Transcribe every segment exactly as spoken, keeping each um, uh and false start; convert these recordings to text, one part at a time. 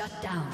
Shut down.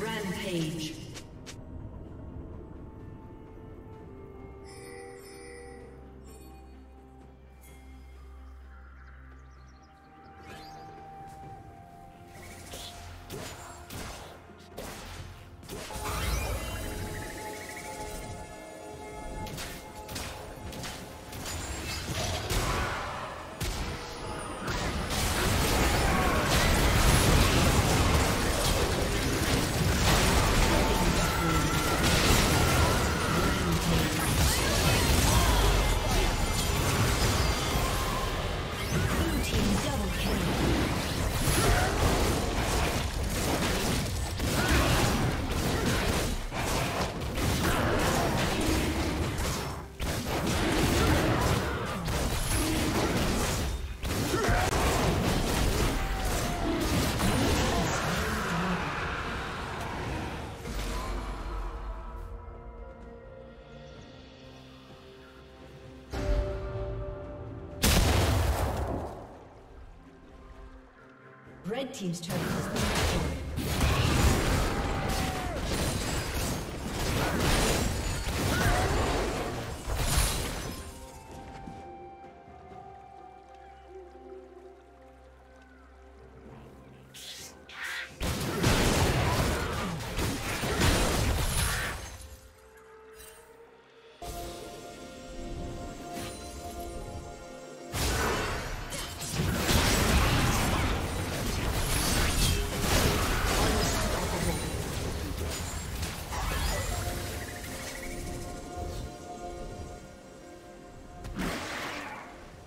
Rampage. Red team's turret has been destroyed.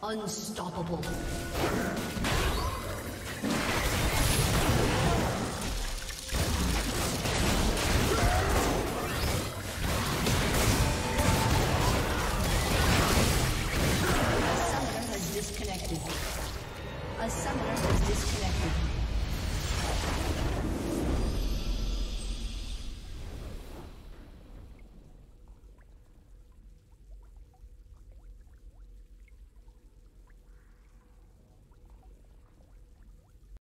Unstoppable.